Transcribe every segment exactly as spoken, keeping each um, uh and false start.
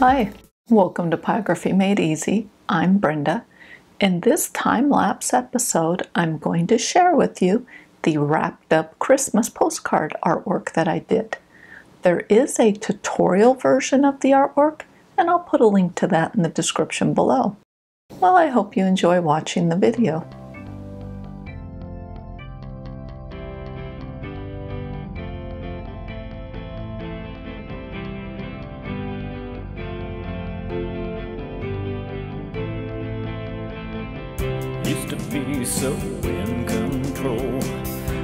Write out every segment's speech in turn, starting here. Hi, welcome to Pyrography Made Easy. I'm Brenda. In this time-lapse episode, I'm going to share with you the wrapped-up Christmas postcard artwork that I did. There is a tutorial version of the artwork, and I'll put a link to that in the description below. Well, I hope you enjoy watching the video. Used to be so in control,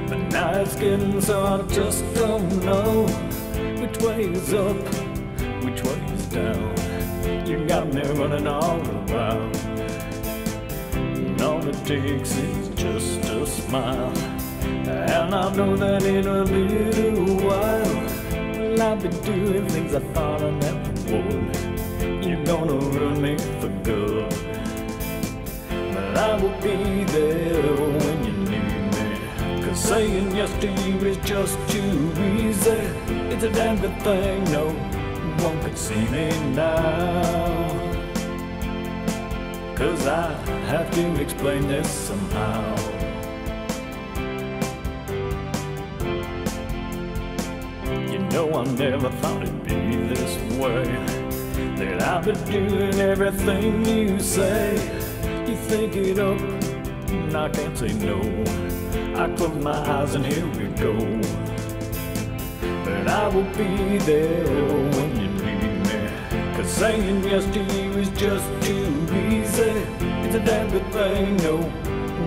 but now it's getting so I just don't know which way is up, which way is down. You got me running all around, and all it takes is just a smile, and I know that in a little while, well, I'll be doing things I thought I never would. You're gonna ruin me for good. I will be there when you need me, 'cause saying yes to you is just too easy. It's a damn good thing no one could see me now, 'cause I have to explain this somehow. You know I never thought it'd be this way, that I've been doing everything you say. You think it up, and I can't say no. I close my eyes and here we go. But I will be there when you need me, 'cause saying yes to you is just too easy. It's a damn good thing no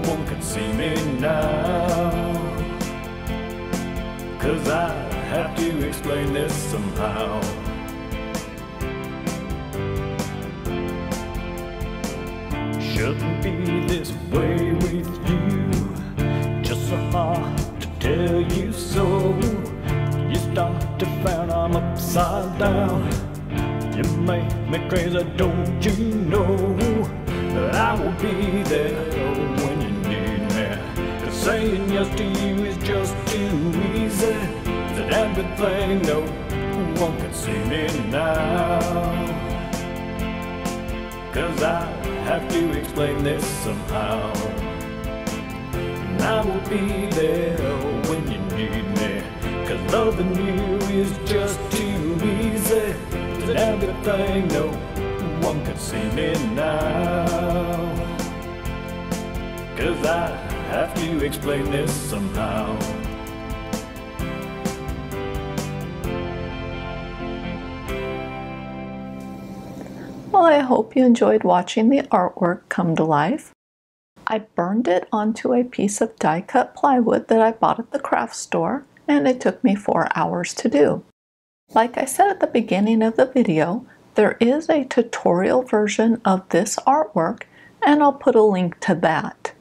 one can see me now, 'cause I have to explain this somehow. Shouldn't be this way with you, just so hard to tell you so. You start to find I'm upside down, you make me crazy, don't you know? But I will be there when you need me, 'cause saying yes to you is just too easy. That everything no one can see me now, 'cause I have to explain this somehow. And I will be there when you need me, 'cause loving you is just too easy. It's an everything no one can see me now, 'cause I have to explain this somehow. Well, I hope you enjoyed watching the artwork come to life. I burned it onto a piece of die-cut plywood that I bought at the craft store, and it took me four hours to do. Like I said at the beginning of the video, there is a tutorial version of this artwork, and I'll put a link to that.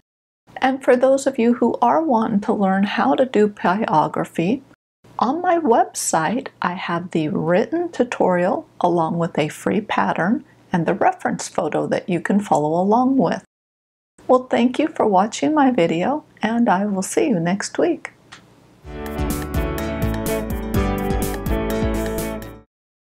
And for those of you who are wanting to learn how to do pyrography, on my website, I have the written tutorial along with a free pattern and the reference photo that you can follow along with. Well, thank you for watching my video, and I will see you next week.